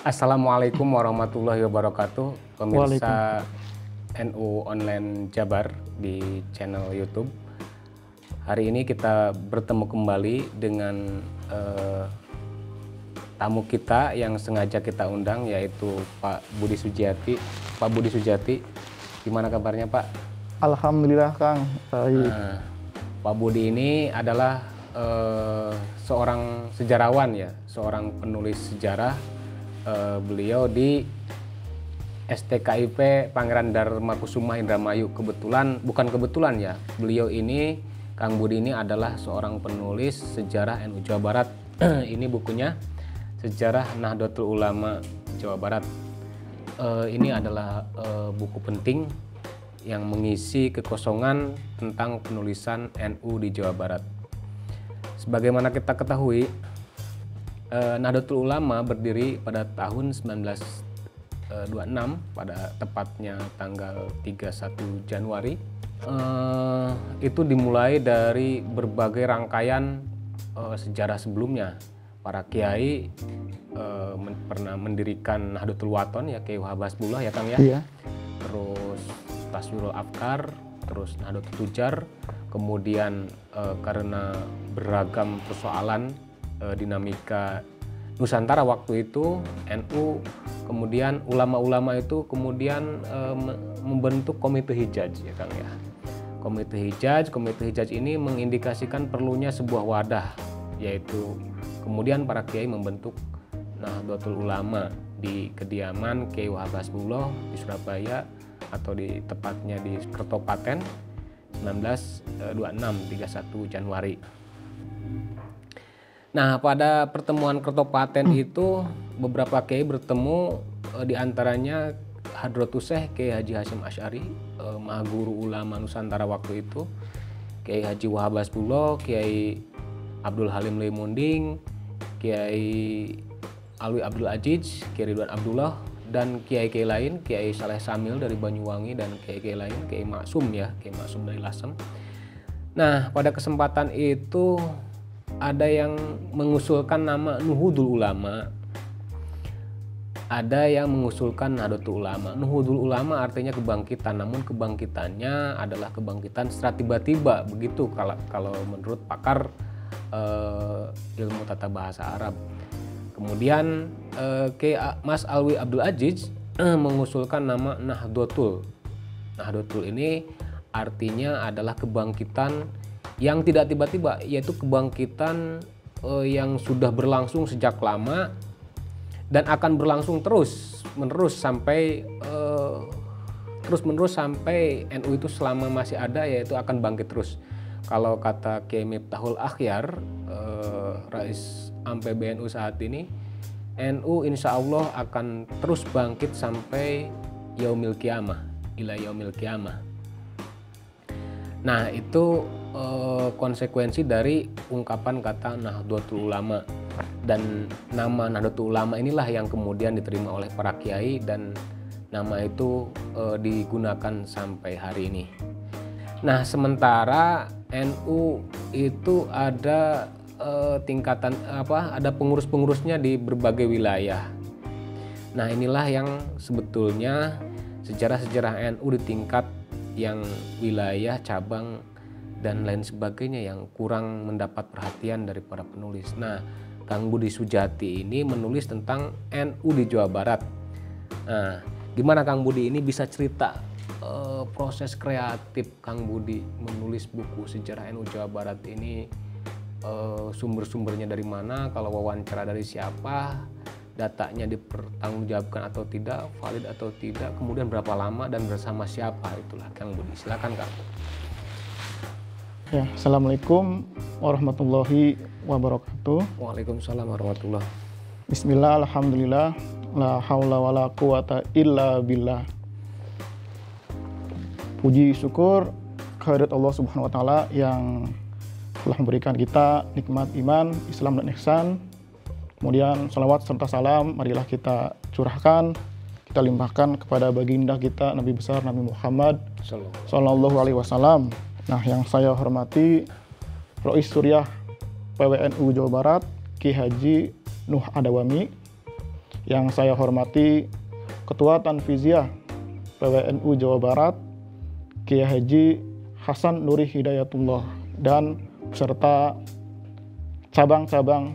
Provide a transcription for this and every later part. Assalamualaikum warahmatullahi wabarakatuh. Pemirsa NU Online Jabar di channel YouTube. Hari ini kita bertemu kembali dengan tamu kita yang sengaja kita undang, yaitu Pak Budi Sujati. Pak Budi Sujati, gimana kabarnya Pak? Alhamdulillah Kang, baik. Pak Budi ini adalah seorang sejarawan ya, seorang penulis sejarah. Beliau di STKIP Pangeran Dharma Kusuma Indramayu. Kebetulan, bukan kebetulan ya, beliau ini, Kang Budi ini adalah seorang penulis sejarah NU Jawa Barat. Ini bukunya Sejarah Nahdlatul Ulama Jawa Barat. Ini adalah buku penting yang mengisi kekosongan tentang penulisan NU di Jawa Barat. Sebagaimana kita ketahui, Nahdlatul Ulama berdiri pada tahun 1926, pada tepatnya tanggal 31 Januari. Itu dimulai dari berbagai rangkaian sejarah sebelumnya. Para kiai pernah mendirikan Nahdlatul Waton, ya Kiai Wahab Baspolok ya Kang ya. Iya. Terus Taswirul Afkar, terus Nahdlatul Tujar. Kemudian karena beragam persoalan dinamika Nusantara waktu itu, NU kemudian ulama-ulama itu kemudian membentuk komite hijaz ya Kang ya. Komite hijaz ini mengindikasikan perlunya sebuah wadah, yaitu kemudian para kiai membentuk Nahdlatul Ulama di kediaman Kiai Wahab Asbullah di Surabaya, atau di tepatnya di Kertopaten, 1926 31 Januari. Nah, pada pertemuan Kertopaten itu beberapa kiai bertemu, diantaranya Hadratussyekh Kiai Haji Hasyim Asy'ari, mahaguru ulama Nusantara waktu itu, Kiai Haji Wahab Baspolok, Kiai Abdul Halim Leimonding, Kiai Alwi Abdul Aziz, Kiai Ridwan Abdullah, dan kiai-kiai lain, Kiai Saleh Samil dari Banyuwangi dan kiai-kiai lain, Kiai Ma'sum ya, Kiai Ma'sum dari Lasem. Nah, pada kesempatan itu ada yang mengusulkan nama Nuhudul Ulama, ada yang mengusulkan Nahdlatul Ulama. Nuhudul Ulama artinya kebangkitan, namun kebangkitannya adalah kebangkitan secara tiba-tiba, begitu kalau menurut pakar ilmu tata bahasa Arab. Kemudian Kiai Mas Alwi Abdul Aziz mengusulkan nama Nahdlatul. Nahdlatul ini artinya adalah kebangkitan yang tidak tiba-tiba, yaitu kebangkitan yang sudah berlangsung sejak lama dan akan berlangsung terus menerus sampai NU itu selama masih ada, yaitu akan bangkit terus. Kalau kata Kemifahul Akhyar, Rais Ampel BNU saat ini, NU insya Allah akan terus bangkit sampai yaumil kiamah, ila yaumil kiamah. Nah, itu konsekuensi dari ungkapan kata Nahdlatul Ulama, dan nama Nahdlatul Ulama inilah yang kemudian diterima oleh para kiai, dan nama itu digunakan sampai hari ini. Nah, sementara NU itu ada tingkatan ada pengurus-pengurusnya di berbagai wilayah. Nah, inilah yang sebetulnya sejarah-sejarah NU di tingkat yang wilayah, cabang, dan lain sebagainya yang kurang mendapat perhatian dari para penulis. Nah, Kang Budi Sujati ini menulis tentang NU di Jawa Barat. Nah, gimana Kang Budi ini bisa cerita proses kreatif Kang Budi menulis buku Sejarah NU Jawa Barat ini? Sumber-sumbernya dari mana? Kalau wawancara dari siapa? Datanya dipertanggungjawabkan atau tidak, valid atau tidak, kemudian berapa lama dan bersama siapa? Itulah Kang Budi. Silakan Kang. Ya, assalamualaikum warahmatullahi wabarakatuh. Waalaikumsalam warahmatullahi. Bismillah, alhamdulillah, la haula wala quwata illa billah. Puji syukur kehadirat Allah Subhanahu wa taala yang telah memberikan kita nikmat iman, Islam dan ihsan. Kemudian salawat serta salam marilah kita curahkan, kita limpahkan kepada baginda kita Nabi besar Nabi Muhammad sallallahu alaihi wasallam. Nah, yang saya hormati Rois Suriah PBNU Jawa Barat Ki Haji Nuh Adawami Yang saya hormati Ketua Tanfiziah PBNU Jawa Barat, Kiai Haji Hasan Nuri Hidayatullah, dan peserta cabang-cabang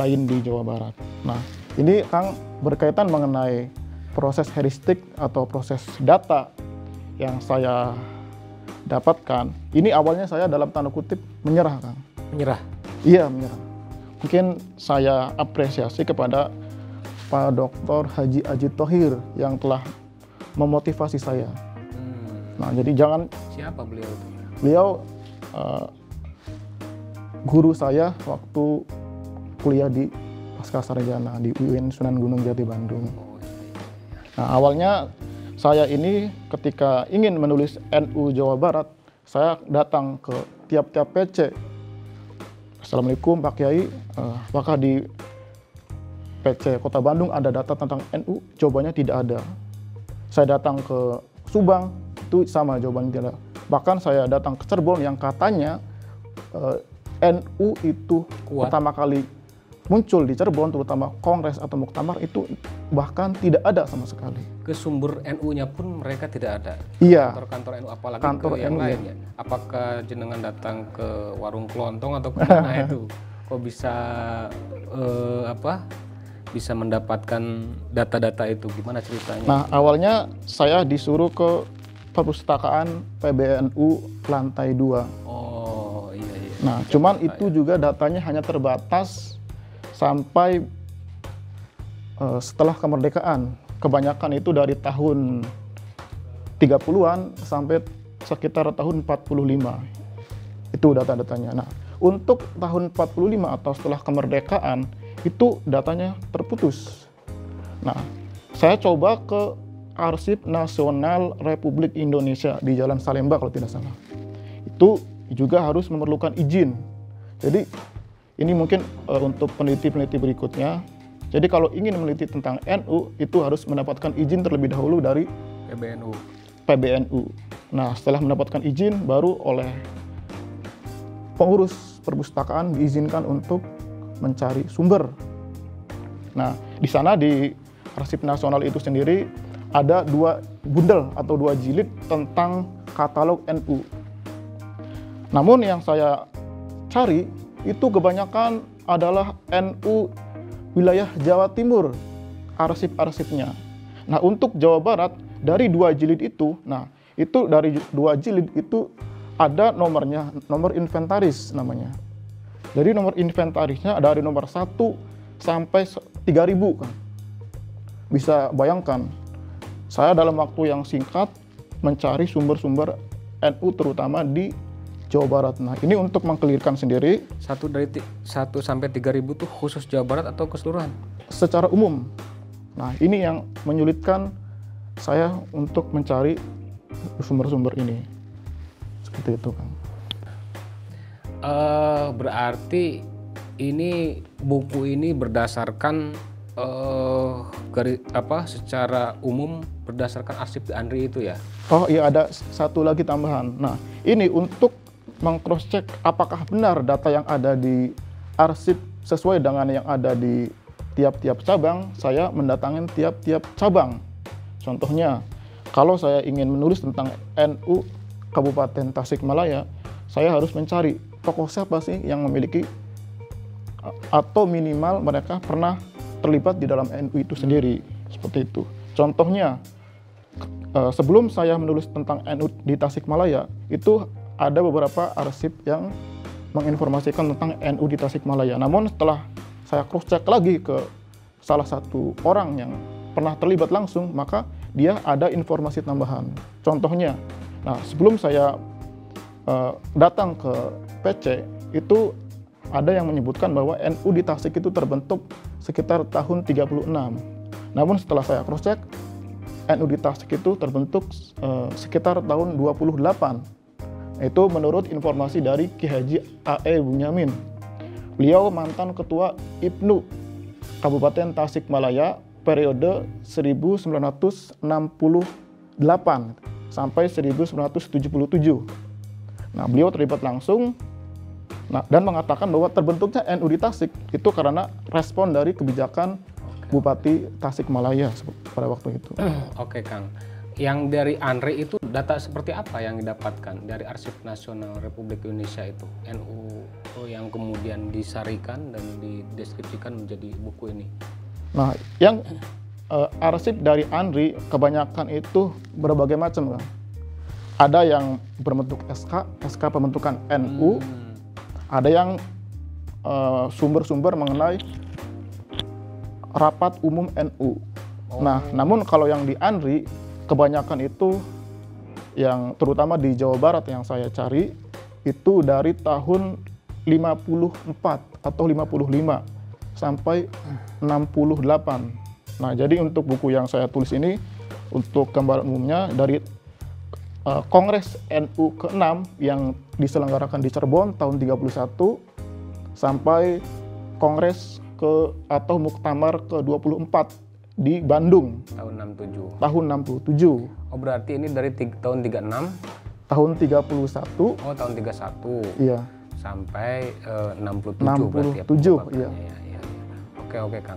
lain di Jawa Barat. Nah, ini Kang berkaitan mengenai proses heuristik atau proses data yang saya dapatkan. Ini awalnya saya dalam tanda kutip menyerah, Kang. Menyerah? Iya, menyerah. Mungkin saya apresiasi kepada Pak Dr. Haji Ajid Thohir yang telah memotivasi saya. Nah, jadi jangan... Siapa beliau? Beliau guru saya waktu kuliah di Pasca Sarjana di UIN Sunan Gunung Jati, Bandung. Nah, awalnya saya ini ketika ingin menulis NU Jawa Barat, saya datang ke tiap-tiap PC. Assalamualaikum Pak Kiai, apakah di PC Kota Bandung ada data tentang NU? Jawabannya tidak ada. Saya datang ke Subang, itu sama jawabannya tidak ada. Bahkan saya datang ke Cirebon yang katanya NU itu kuat. Pertama kali muncul di Cirebon, terutama Kongres atau Muktamar, itu bahkan tidak ada sama sekali. Ke sumber NU-nya pun mereka tidak ada? Iya. Kantor-kantor NU, apalagi kantor ke yang lainnya. Apakah jenengan datang ke warung kelontong atau ke mana itu? Kok bisa bisa mendapatkan data-data itu, gimana ceritanya? Nah, awalnya saya disuruh ke perpustakaan PBNU lantai 2. Oh, iya. Nah, cuman itu juga datanya hanya terbatas sampai setelah kemerdekaan. Kebanyakan itu dari tahun 30-an sampai sekitar tahun 45. Itu data-datanya. Nah, untuk tahun 45 atau setelah kemerdekaan, itu datanya terputus. Nah, saya coba ke Arsip Nasional Republik Indonesia di Jalan Salemba kalau tidak salah. Itu juga harus memerlukan izin. Jadi ini mungkin untuk peneliti-peneliti berikutnya. Jadi kalau ingin meneliti tentang NU itu harus mendapatkan izin terlebih dahulu dari PBNU. Nah, setelah mendapatkan izin baru oleh pengurus perpustakaan diizinkan untuk mencari sumber. Nah, di sana di Arsip Nasional itu sendiri ada 2 bundel atau 2 jilid tentang katalog NU. Namun yang saya cari itu kebanyakan adalah NU wilayah Jawa Timur, arsip-arsipnya. Nah, untuk Jawa Barat dari 2 jilid itu, ada nomornya, nomor inventaris namanya. Jadi nomor inventarisnya dari nomor 1 sampai 3000, kan. Bisa bayangkan, saya dalam waktu yang singkat mencari sumber-sumber NU terutama di Jawa Barat. Nah, ini untuk mengkelirkan sendiri. 1 sampai 3000 tuh khusus Jawa Barat atau keseluruhan? Secara umum. Nah, ini yang menyulitkan saya untuk mencari sumber-sumber ini. Seperti itu, Kang. Berarti ini buku ini berdasarkan secara umum berdasarkan arsip di Andri itu ya? Oh iya, ada satu lagi tambahan. Nah, ini untuk meng-cross-check apakah benar data yang ada di arsip sesuai dengan yang ada di tiap-tiap cabang, saya mendatangin tiap-tiap cabang. Contohnya, kalau saya ingin menulis tentang NU Kabupaten Tasikmalaya, saya harus mencari tokoh siapa sih yang memiliki atau minimal mereka pernah terlibat di dalam NU itu sendiri, seperti itu. Contohnya, sebelum saya menulis tentang NU di Tasikmalaya, itu ada beberapa arsip yang menginformasikan tentang NU di Tasikmalaya. Namun setelah saya cross-check lagi ke salah satu orang yang pernah terlibat langsung, maka dia ada informasi tambahan. Contohnya, nah sebelum saya datang ke PC itu ada yang menyebutkan bahwa NU di Tasik itu terbentuk sekitar tahun 36. Namun setelah saya cross-check, NU di Tasik itu terbentuk sekitar tahun 28. Itu menurut informasi dari Ki Haji A.E. Bunyamin. Beliau mantan ketua IPNU Kabupaten Tasikmalaya periode 1968 sampai 1977. Nah, beliau terlibat langsung dan mengatakan bahwa terbentuknya NU di Tasik itu karena respon dari kebijakan Bupati Tasikmalaya pada waktu itu. Oke, Kang. Yang dari ANRE itu data seperti apa yang didapatkan dari Arsip Nasional Republik Indonesia itu, NU yang kemudian disarikan dan dideskripsikan menjadi buku ini? Nah, yang arsip dari ANRI kebanyakan itu berbagai macam, Kang. Ada yang berbentuk SK pembentukan NU, ada yang sumber-sumber mengenai rapat umum NU. Oh. Nah, namun kalau yang di ANRI kebanyakan itu, yang terutama di Jawa Barat yang saya cari, itu dari tahun 54 atau 55 sampai 68. Nah, jadi untuk buku yang saya tulis ini, untuk gambaran umumnya dari Kongres NU ke-6 yang diselenggarakan di Cirebon tahun 31 sampai Kongres atau Muktamar ke-24 di Bandung tahun 67. Oh, berarti ini dari tahun 36, tahun 31. Oh, tahun 31. Iya. Sampai 67, berarti ya. 67, iya. Ya. Oke, Kang.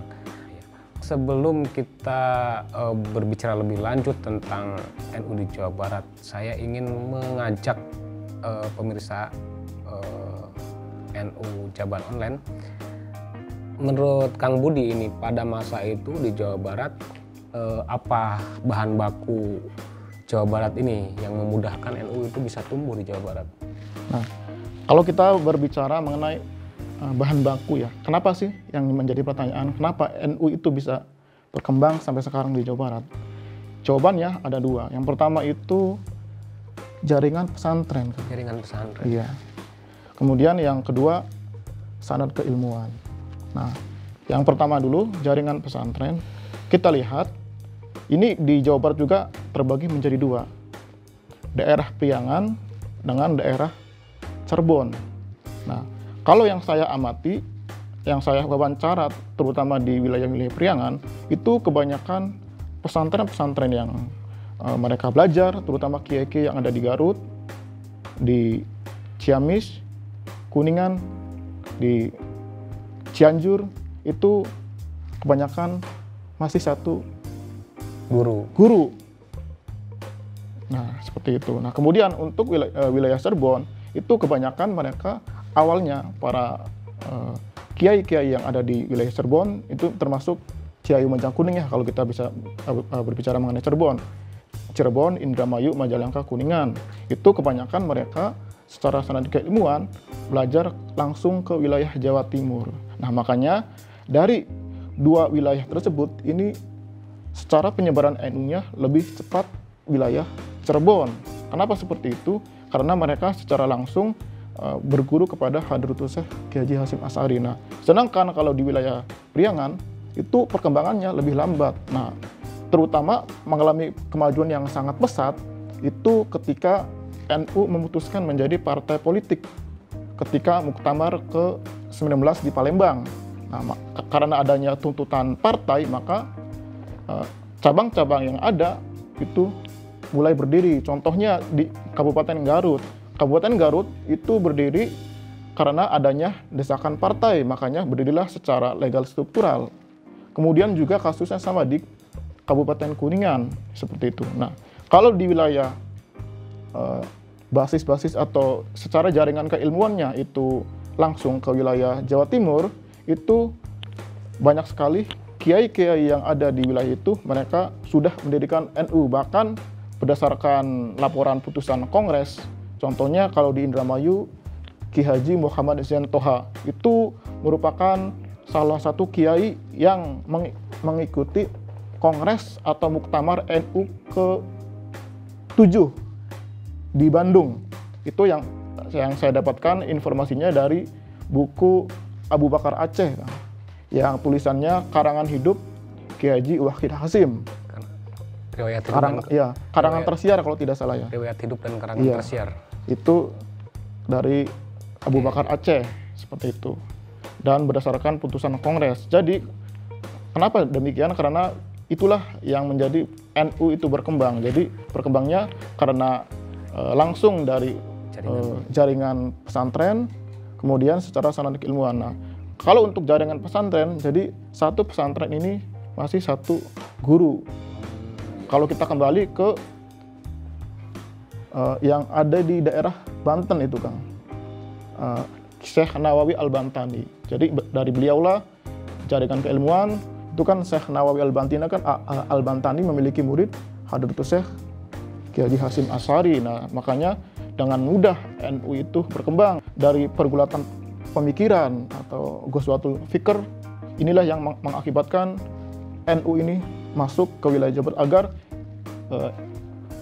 Sebelum kita berbicara lebih lanjut tentang NU di Jawa Barat, saya ingin mengajak pemirsa NU Jabar Online. Menurut Kang Budi ini, pada masa itu di Jawa Barat, apa bahan baku Jawa Barat ini yang memudahkan NU itu bisa tumbuh di Jawa Barat? Nah, kalau kita berbicara mengenai bahan baku ya, kenapa sih yang menjadi pertanyaan, kenapa NU itu bisa berkembang sampai sekarang di Jawa Barat? Jawabannya ada dua. Yang pertama itu jaringan pesantren. Jaringan pesantren. Iya. Kemudian yang kedua, sanad keilmuan. Nah, yang pertama dulu, jaringan pesantren. Kita lihat, ini di Jawa Barat juga terbagi menjadi dua. Daerah Priangan dengan daerah Cirebon. Nah, kalau yang saya amati, yang saya wawancara, terutama di wilayah-wilayah Priangan, itu kebanyakan pesantren-pesantren yang mereka belajar, terutama kiai-kiai yang ada di Garut, di Ciamis, Kuningan, di Cianjur, itu kebanyakan masih satu guru. Nah, seperti itu. Nah, kemudian untuk wilayah Cirebon, itu kebanyakan mereka awalnya para kiai-kiai yang ada di wilayah Cirebon, itu termasuk Kiai Umajang Kuning ya, kalau kita bisa berbicara mengenai Cirebon. Cirebon, Indramayu, Majalengka, Kuningan. Itu kebanyakan mereka secara sanad keilmuan belajar langsung ke wilayah Jawa Timur. Nah, makanya dari dua wilayah tersebut ini secara penyebaran NU-nya lebih cepat wilayah Cirebon. Kenapa seperti itu? Karena mereka secara langsung berguru kepada Hadratussyekh Kiai Haji Hasyim Asy'ari. Nah, sedangkan kalau di wilayah Priangan itu perkembangannya lebih lambat. Nah, terutama mengalami kemajuan yang sangat pesat itu ketika NU memutuskan menjadi partai politik ketika Muktamar ke-19 di Palembang. Nah, karena adanya tuntutan partai, maka cabang-cabang yang ada itu mulai berdiri. Contohnya di Kabupaten Garut. Kabupaten Garut itu berdiri karena adanya desakan partai, makanya berdirilah secara legal struktural. Kemudian juga kasusnya sama di Kabupaten Kuningan, seperti itu. Nah, kalau di wilayah basis-basis atau secara jaringan keilmuannya itu langsung ke wilayah Jawa Timur, itu banyak sekali kiai-kiai yang ada di wilayah itu mereka sudah mendirikan NU. Bahkan berdasarkan laporan putusan Kongres, contohnya kalau di Indramayu, Ki Haji Muhammad Zain Toha itu merupakan salah satu kiai yang mengikuti Kongres atau Muktamar NU ke-7 di Bandung. Itu yang saya dapatkan informasinya dari buku Abu Bakar Aceh, yang tulisannya Karangan Hidup Kiai Haji Wahab Hasyim. Karangan tersiar kalau tidak salah ya. Riwayat Hidup dan Karangan Tersiar. Itu dari Abu Bakar Aceh, seperti itu. Dan berdasarkan putusan Kongres. Jadi kenapa demikian? Karena itulah yang menjadi NU itu berkembang. Jadi berkembangnya karena langsung dari jaringan pesantren, kemudian secara sanad keilmuan. Nah, kalau untuk jaringan pesantren, jadi satu pesantren ini masih satu guru. Kalau kita kembali ke yang ada di daerah Banten itu, Kang, Syekh Nawawi Al Bantani. Jadi dari beliaulah carikan keilmuan. Itu kan Syekh Nawawi Al Bantani kan memiliki murid Hadratussyekh Kiai Haji Hasyim Asy'ari. Nah, makanya dengan mudah NU itu berkembang dari pergulatan pemikiran atau ghazwatul fikr. Inilah yang mengakibatkan NU ini masuk ke wilayah Jawa Barat, agar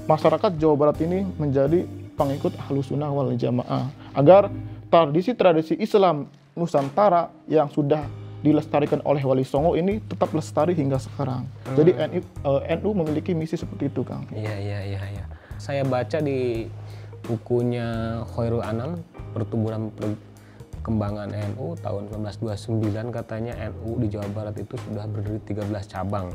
masyarakat Jawa Barat ini menjadi pengikut Ahlus Sunnah wal Jamaah, agar tradisi-tradisi Islam Nusantara yang sudah dilestarikan oleh Wali Songo ini tetap lestari hingga sekarang. Jadi NU memiliki misi seperti itu, Kang. Iya. Saya baca di bukunya Khairul Anam, Pertumbuhan Perkembangan NU tahun 1929, katanya NU di Jawa Barat itu sudah berdiri 13 cabang.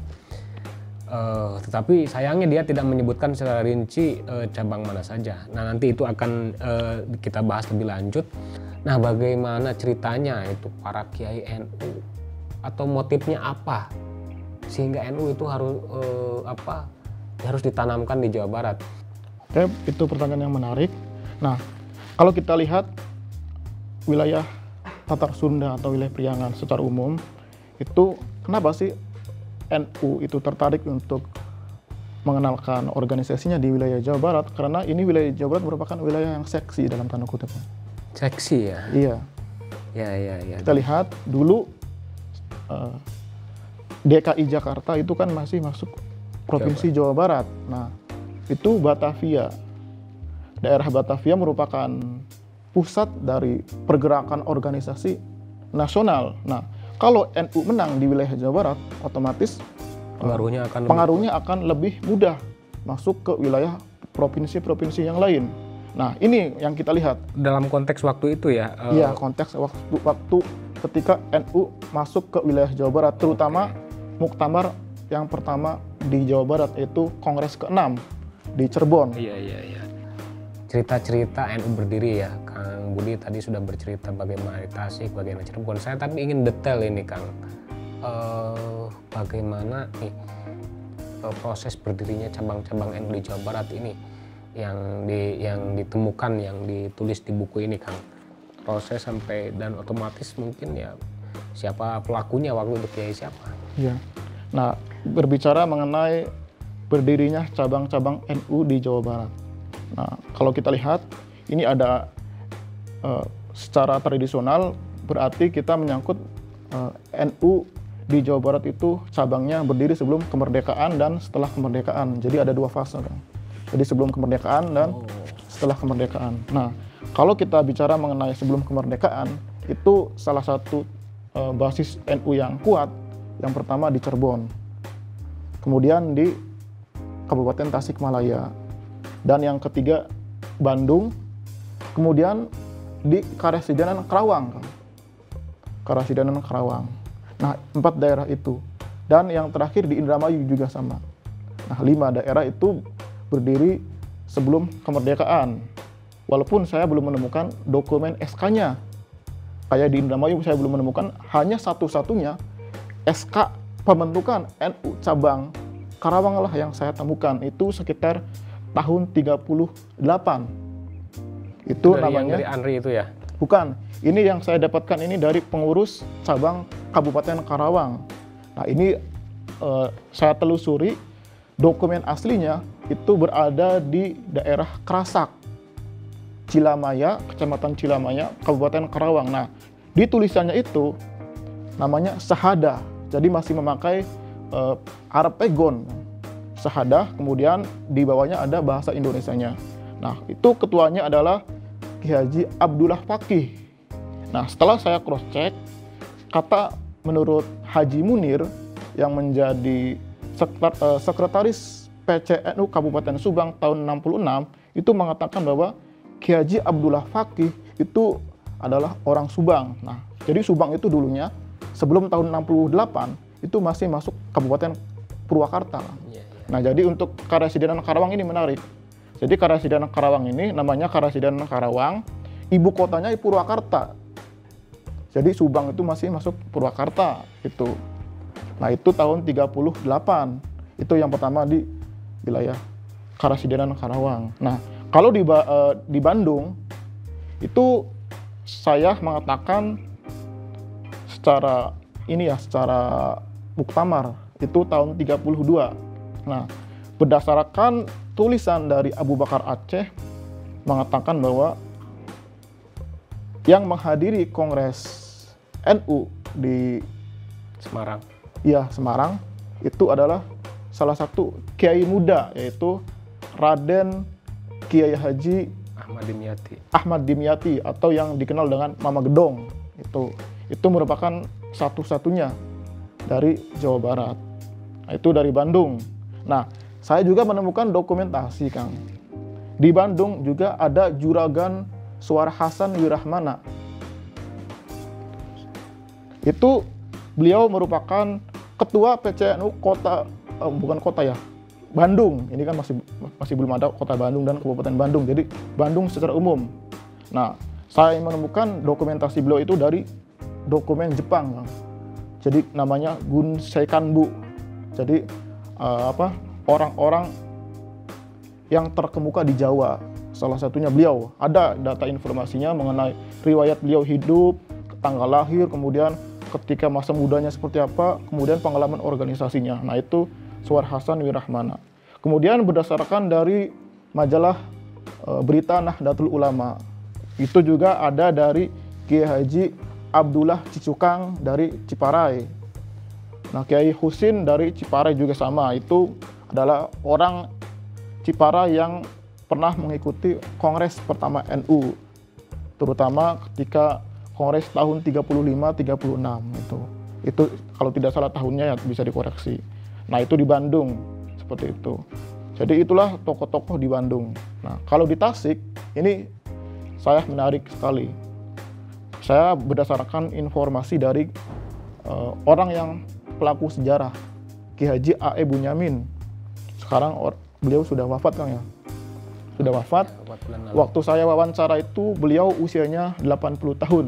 Tetapi sayangnya dia tidak menyebutkan secara rinci cabang mana saja. Nah, nanti itu akan kita bahas lebih lanjut. Nah, bagaimana ceritanya itu para kiai NU, atau motifnya apa sehingga NU itu harus harus ditanamkan di Jawa Barat? Oke, itu pertanyaan yang menarik. Nah, kalau kita lihat wilayah Tatar Sunda atau wilayah Priangan secara umum, itu kenapa sih NU itu tertarik untuk mengenalkan organisasinya di wilayah Jawa Barat? Karena ini wilayah Jawa Barat merupakan wilayah yang seksi dalam tanda kutip. Seksi ya? Iya. Ya. Kita lihat dulu DKI Jakarta itu kan masih masuk provinsi Jawa Barat. Nah, itu Batavia. Daerah Batavia merupakan pusat dari pergerakan organisasi nasional. Nah, kalau NU menang di wilayah Jawa Barat, otomatis pengaruhnya akan lebih mudah masuk ke wilayah provinsi-provinsi yang lain. Nah, ini yang kita lihat. Dalam konteks waktu itu ya? Iya, konteks waktu ketika NU masuk ke wilayah Jawa Barat, terutama muktamar yang pertama di Jawa Barat, yaitu Kongres ke-6 di Cirebon. Iya. Cerita-cerita NU berdiri ya, Kang Budi tadi sudah bercerita bagaimana Tasik, bagaimana Cirebon. Saya tapi ingin detail ini, Kang, bagaimana nih proses berdirinya cabang-cabang NU di Jawa Barat ini yang ditemukan, yang ditulis di buku ini, Kang. Proses sampai dan otomatis mungkin ya siapa pelakunya waktu itu, kiai siapa? Iya. Nah, berbicara mengenai berdirinya cabang-cabang NU di Jawa Barat. Nah, kalau kita lihat, ini ada secara tradisional, berarti kita menyangkut NU di Jawa Barat itu cabangnya berdiri sebelum kemerdekaan dan setelah kemerdekaan. Jadi ada dua fase, Kang. Jadi sebelum kemerdekaan dan setelah kemerdekaan. Nah, kalau kita bicara mengenai sebelum kemerdekaan, itu salah satu basis NU yang kuat, yang pertama di Cirebon, kemudian di Kabupaten Tasikmalaya, dan yang ketiga Bandung, kemudian di Karesidenan Karawang, Kang. Karesidenan Karawang. Nah, 4 daerah itu, dan yang terakhir di Indramayu juga sama. Nah, 5 daerah itu berdiri sebelum kemerdekaan. Walaupun saya belum menemukan dokumen SK-nya, kayak di Indramayu saya belum menemukan, hanya satu-satunya SK pembentukan NU cabang Karawang lah yang saya temukan, itu sekitar tahun 38. Itu namanya dari Anri itu ya? Bukan. Ini yang saya dapatkan ini dari pengurus cabang Kabupaten Karawang. Nah, ini saya telusuri dokumen aslinya itu berada di daerah Kerasak, Cilamaya, Kecamatan Cilamaya, Kabupaten Karawang. Nah, di tulisannya itu namanya Sahada. Jadi masih memakai Arab Pegon. Sahadah, kemudian di bawahnya ada bahasa Indonesianya. Nah, itu ketuanya adalah Kiai Haji Abdullah Faqih. Nah, setelah saya cross check, kata menurut Haji Munir yang menjadi sekretaris PCNU Kabupaten Subang tahun 66 itu mengatakan bahwa Kiai Haji Abdullah Faqih itu adalah orang Subang. Nah, jadi Subang itu dulunya sebelum tahun 68 itu masih masuk Kabupaten Purwakarta. Nah, jadi untuk Karesidenan Karawang ini menarik. Jadi Karesidenan Karawang ini namanya Karesidenan Karawang, ibu kotanya Purwakarta. Jadi Subang itu masih masuk Purwakarta itu. Nah itu tahun 38, itu yang pertama di wilayah Karasidenan Karawang. Nah kalau di Bandung itu saya mengatakan secara ini ya, secara muktamar itu tahun 32. Nah berdasarkan tulisan dari Abu Bakar Aceh mengatakan bahwa yang menghadiri Kongres NU di Semarang, ya Semarang, itu adalah salah satu kiai muda, yaitu Raden Kiai Haji Ahmad Dimyati atau yang dikenal dengan Mama Gedong. Itu merupakan satu-satunya dari Jawa Barat. Nah, itu dari Bandung. Nah, saya juga menemukan dokumentasi, Kang. Di Bandung juga ada Juragan Suar Hasan Wirahmana. Itu beliau merupakan ketua PCNU Bandung. Ini kan masih belum ada kota Bandung dan Kabupaten Bandung. Jadi Bandung secara umum. Nah, saya menemukan dokumentasi beliau itu dari dokumen Jepang. Jadi namanya Gunseikanbu. Jadi orang-orang yang terkemuka di Jawa. Salah satunya beliau. Ada data informasinya mengenai riwayat beliau hidup, tanggal lahir, kemudian ketika masa mudanya seperti apa, kemudian pengalaman organisasinya. Nah itu Suar Hasan Wirahmana. Kemudian berdasarkan dari majalah berita Nahdlatul Ulama, itu juga ada dari Kiai Haji Abdullah Cicukang dari Ciparai. Nah Kiai Husin dari Ciparai juga sama, itu adalah orang Ciparai yang pernah mengikuti Kongres pertama NU, terutama ketika Kongres tahun 35-36 itu kalau tidak salah tahunnya ya, bisa dikoreksi. Nah itu di Bandung seperti itu. Jadi itulah tokoh-tokoh di Bandung. Nah kalau di Tasik ini saya menarik sekali. Saya berdasarkan informasi dari orang yang pelaku sejarah, Ki Haji A.E. Bunyamin. Sekarang beliau sudah wafat, Kang, ya. Sudah wafat. Waktu saya wawancara itu beliau usianya 80 tahun.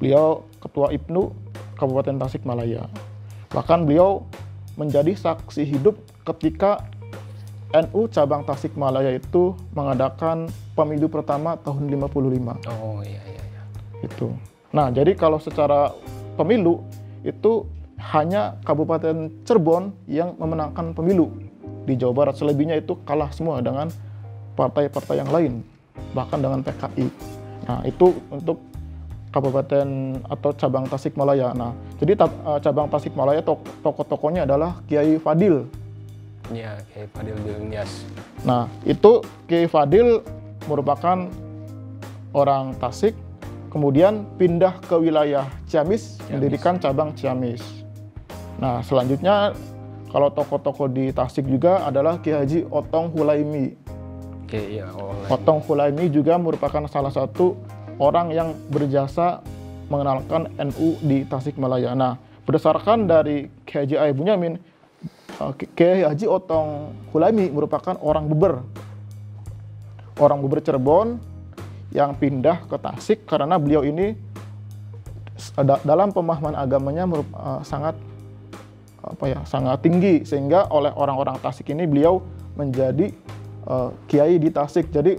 Beliau ketua IPNU Kabupaten Tasikmalaya. Bahkan beliau menjadi saksi hidup ketika NU cabang Tasikmalaya itu mengadakan pemilu pertama tahun 55. Oh iya. Itu. Nah, jadi kalau secara pemilu itu hanya Kabupaten Cirebon yang memenangkan pemilu di Jawa Barat. Selebihnya itu kalah semua dengan partai-partai yang lain, bahkan dengan PKI. Nah, itu untuk kabupaten atau cabang Tasikmalaya. Nah, jadi cabang Tasikmalaya tokoh-tokohnya adalah Kiai Fadil. Iya, Kiai Fadil Bilnias. Nah, itu Kiai Fadil merupakan orang Tasik, kemudian pindah ke wilayah Ciamis. Mendirikan cabang Ciamis. Nah, selanjutnya kalau tokoh-tokoh di Tasik juga adalah Kiai Haji Otong Hulaimi. Otong Hulaimi juga merupakan salah satu orang yang berjasa mengenalkan NU di Tasikmalaya. Nah, berdasarkan dari Kiai Haji Bunyamin, Kiai Haji Otong Hulaimi merupakan orang Beber Cirebon yang pindah ke Tasik karena beliau ini dalam pemahaman agamanya sangat tinggi, sehingga oleh orang-orang Tasik ini beliau menjadi kiai di Tasik. Jadi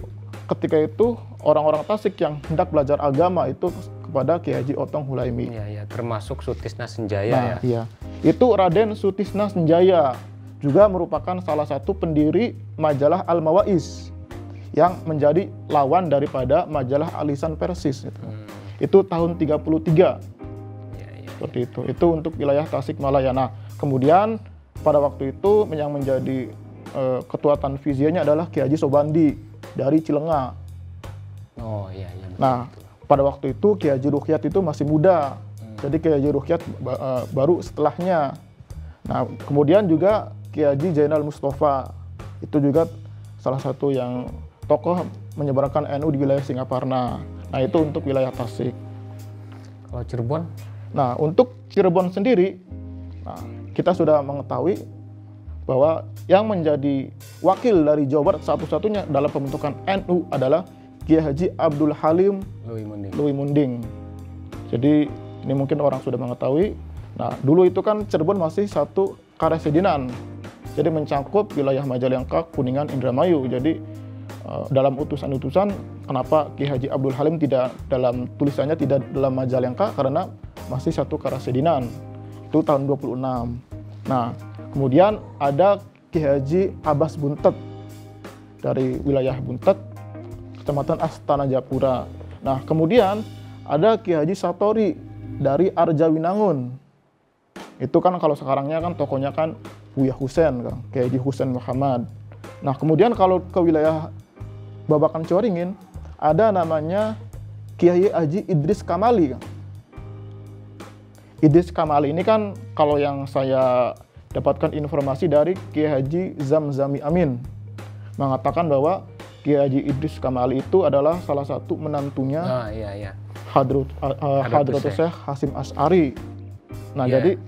ketika itu orang-orang Tasik yang hendak belajar agama itu kepada Kiai Haji Otong Hulaimi. Iya, termasuk Sutisna Senjaya. Nah, ya. Iya. Itu Raden Sutisna Senjaya juga merupakan salah satu pendiri majalah Al-Mawais yang menjadi lawan daripada majalah Alisan Persis. Gitu. Itu tahun 33. Iya. Seperti itu. Itu untuk wilayah Tasikmalaya. Nah, kemudian pada waktu itu yang menjadi ketua tanfizianya adalah Kiai Haji Sobandi dari Cilenga. Oh iya. Nah, pada waktu itu Kiai Haji Rukyat itu masih muda. Jadi Kiai Haji Rukyat baru setelahnya. Nah, kemudian juga Kiai Haji Jainal Mustafa. Itu juga salah satu yang tokoh menyebarkan NU di wilayah Singaparna. Nah, itu untuk wilayah Tasik. Kalau Cirebon? Nah, untuk Cirebon sendiri, nah, kita sudah mengetahui bahwa yang menjadi wakil dari Jawa Barat satu-satunya dalam pembentukan NU adalah Kiai Haji Abdul Halim Leuwimunding. Jadi ini mungkin orang sudah mengetahui. Nah, dulu itu kan Cirebon masih satu karesidenan, jadi mencangkup wilayah Majalengka, Kuningan, Indramayu. Jadi dalam utusan-utusan, kenapa Kiai Haji Abdul Halim tidak dalam tulisannya tidak dalam Majalengka, karena masih satu karasidenan. Itu tahun 26. Nah, kemudian ada Kiai Haji Abbas Buntet dari wilayah Buntet, Kecamatan Astana Japura. Nah, kemudian ada Kiai Haji Satori dari Arjawinangun. Itu kan kalau sekarangnya kan tokohnya kan Buya Husen, kan? Kiai Haji Husen Muhammad. Nah, kemudian kalau ke wilayah Babakan Coringin, ada namanya Kiai Haji Idris Kamali, kan? Idris Kamali ini kan kalau yang saya dapatkan informasi dari Kiai Haji Zamzami Amin, mengatakan bahwa Kiai Haji Idris Kamali itu adalah salah satu menantunya Hadratussyekh Kiai Hasyim Asy'ari. Nah, jadi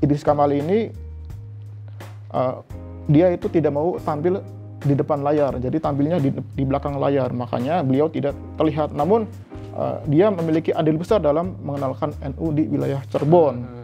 Idris Kamali ini dia itu tidak mau tampil di depan layar, jadi tampilnya di belakang layar, makanya beliau tidak terlihat. Namun dia memiliki andil besar dalam mengenalkan NU di wilayah Cirebon.